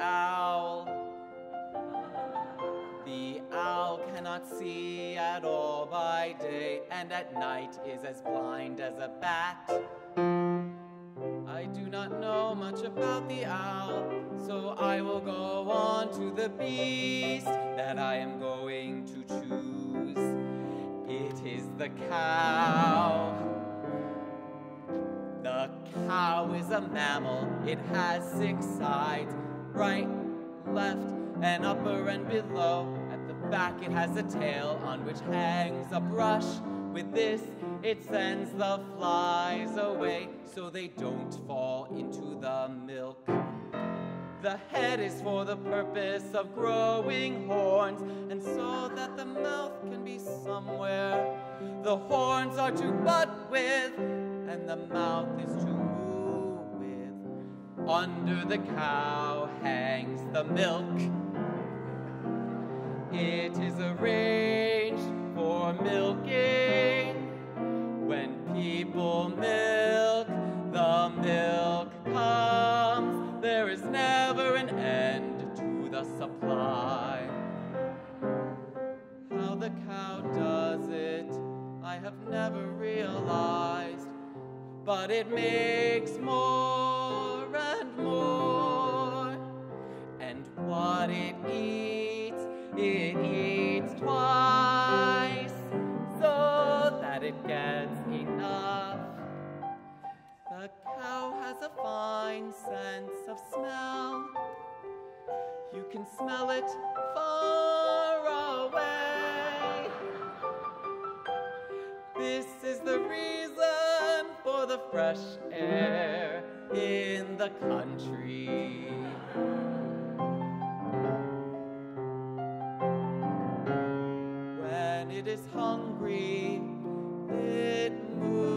owl. The owl cannot see at all by day, and at night is as blind as a bat. I do not know much about the owl, so I will go on to the beast that I am going to choose. It is the cow. The cow is a mammal. It has 6 sides, right, left, and upper and below. At the back it has a tail on which hangs a brush. With this it sends the flies away so they don't fall into the milk. The head is for the purpose of growing horns, and so that the mouth can be somewhere. The horns are to butt with, and the mouth is to moo with. Under the cow hangs the milk. It is arranged for milking. When people milk, the milk comes. There is never an end to the supply. How the cow does it, I have never realized, but it makes more and more. And what it eats twice, so that it gets enough. The cow has a fine sense of smell. You can smell it far away. This is the reason for the fresh air in the country. When it is hungry, it moves.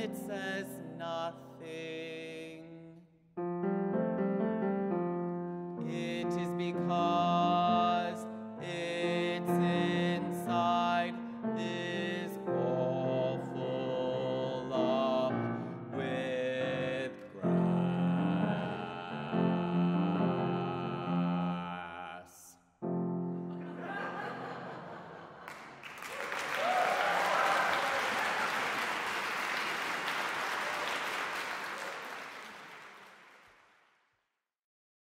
It says nothing.